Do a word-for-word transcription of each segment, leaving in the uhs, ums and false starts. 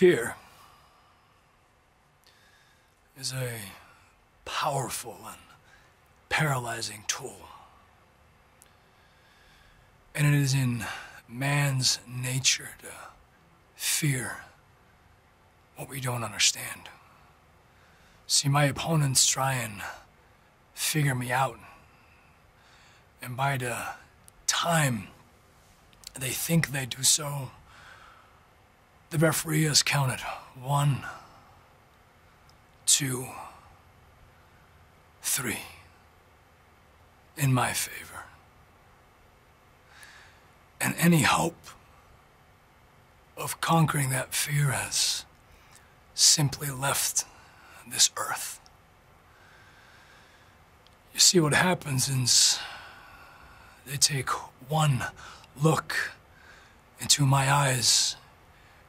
here is a powerful and paralyzing tool. And it is in man's nature to fear what we don't understand. See, my opponents try and figure me out, and by the time they think they do so, the referee has counted one, two, three in my favor. And any hope of conquering that fear has simply left this earth. You see, what happens is they take one look into my eyes,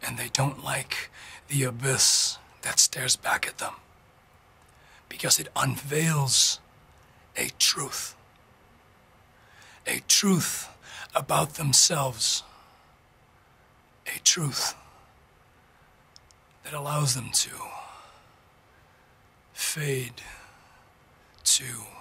and they don't like the abyss that stares back at them, because it unveils a truth, a truth about themselves, a truth that allows them to fade to